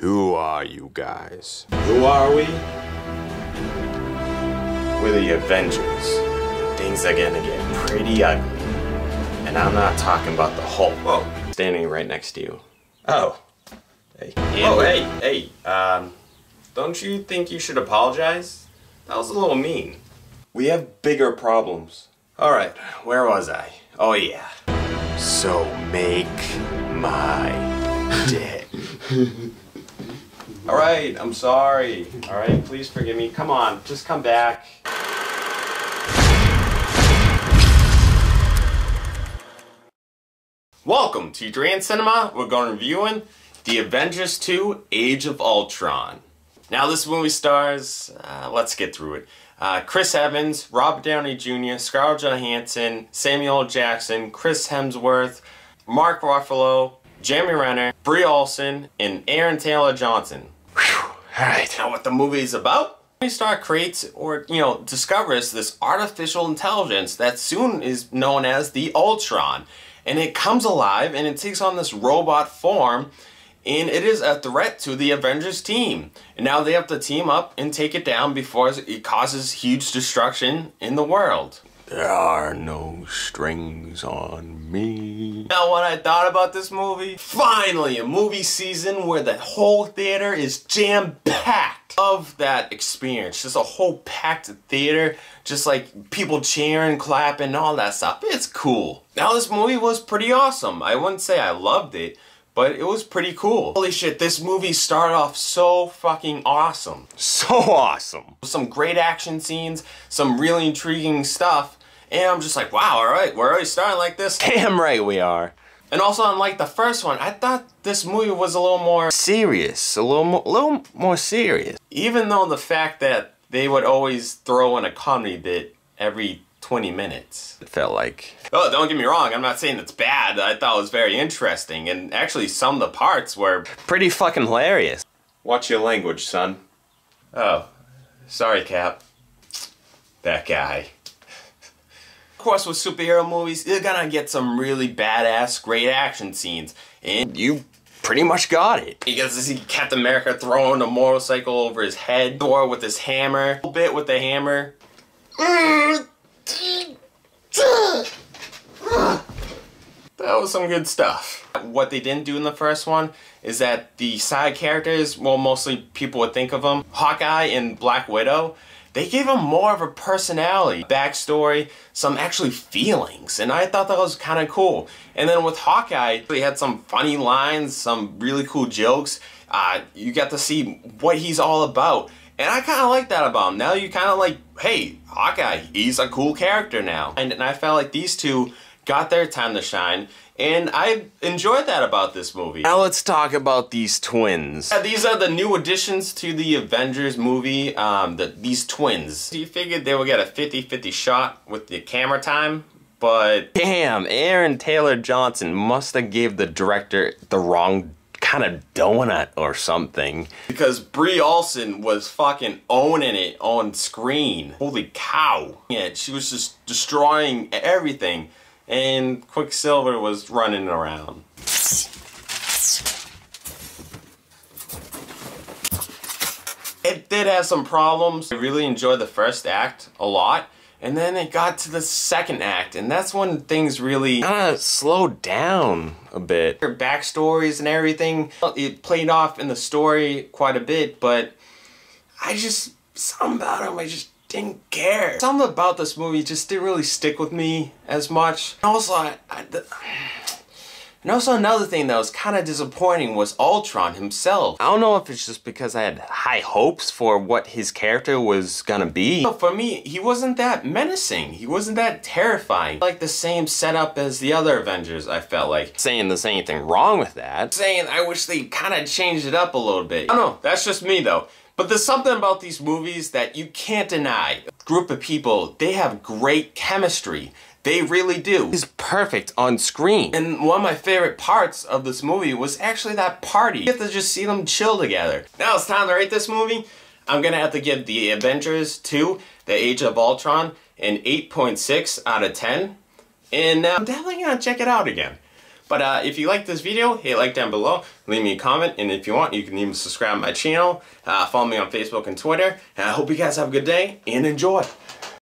Who are you guys? Who are we? We're the Avengers. Things are gonna get pretty ugly. And I'm not talking about the Hulk. Whoa. Standing right next to you. Oh. Hey. Oh, hey, hey. Don't you think you should apologize? That was a little mean. We have bigger problems. Alright, where was I? Oh yeah. So make my day. Alright, I'm sorry. Alright, please forgive me. Come on, just come back. Welcome to Durant Cinema. We're going reviewing The Avengers 2 Age of Ultron. Now this movie stars, let's get through it. Chris Evans, Robert Downey Jr., Scarlett Johansson, Samuel L. Jackson, Chris Hemsworth, Mark Ruffalo, Jeremy Renner, Brie Larson, and Aaron Taylor-Johnson. Alright, now what the movie is about? Tony Stark creates, or you know, discovers this artificial intelligence that soon is known as the Ultron. And it comes alive and it takes on this robot form, and it is a threat to the Avengers team. And now they have to team up and take it down before it causes huge destruction in the world. There are no strings on me. Now what I thought about this movie? Finally, a movie season where the whole theater is jam-packed of that experience. Just a whole packed theater, just like people cheering, clapping, all that stuff. It's cool. Now this movie was pretty awesome. I wouldn't say I loved it, but it was pretty cool. Holy shit, this movie started off so fucking awesome. So awesome. Some great action scenes, some really intriguing stuff, and I'm just like, wow, alright, we're already starting like this. Damn right we are. And also, unlike the first one, I thought this movie was a little more serious, a little more serious. Even though the fact that they would always throw in a comedy bit every 20 minutes. It felt like. Oh, don't get me wrong, I'm not saying it's bad. I thought it was very interesting, and actually some of the parts were pretty fucking hilarious. Watch your language, son. Oh, sorry, Cap. That guy. Of course, with superhero movies, you're gonna get some really badass, great action scenes, and you pretty much got it. You guys see Captain America throwing a motorcycle over his head, Thor with his hammer, a little bit with the hammer. That was some good stuff. What they didn't do in the first one is that the side characters, well, mostly people would think of them, Hawkeye and Black Widow, they gave them more of a personality, backstory, some actually feelings, and I thought that was kind of cool. And then with Hawkeye, they had some funny lines, some really cool jokes. You got to see what he's all about. And I kind of like that about him. Now you kind of like, hey, Hawkeye, he's a cool character now. And I felt like these two got their time to shine, and I enjoyed that about this movie. Now let's talk about these twins. Yeah, these are the new additions to the Avengers movie, these twins. You figured they would get a 50-50 shot with the camera time, but damn, Aaron Taylor-Johnson must have gave the director the wrong kind of donut or something, because Brie Larson was fucking owning it on screen. Holy cow. Yeah, she was just destroying everything, and Quicksilver was running around. It did have some problems. I really enjoyed the first act a lot, and then it got to the second act, and that's when things really kind of slowed down a bit. Their backstories and everything, it played off in the story quite a bit, but something about them, I just didn't care. Something about this movie just didn't really stick with me as much. And also, another thing that was kind of disappointing was Ultron himself. I don't know if it's just because I had high hopes for what his character was gonna be. For me, he wasn't that menacing. He wasn't that terrifying. Like the same setup as the other Avengers, I felt like. Saying there's anything wrong with that. Saying I wish they kind of changed it up a little bit. I don't know, that's just me though. But there's something about these movies that you can't deny. A group of people, they have great chemistry. They really do. He's perfect on screen. And one of my favorite parts of this movie was actually that party. You get to just see them chill together. Now it's time to rate this movie. I'm gonna have to give The Avengers 2, The Age of Ultron, an 8.6 out of 10. And I'm definitely gonna check it out again. But if you like this video, hit like down below, leave me a comment, and if you want, you can even subscribe to my channel, follow me on Facebook and Twitter, and I hope you guys have a good day, and enjoy!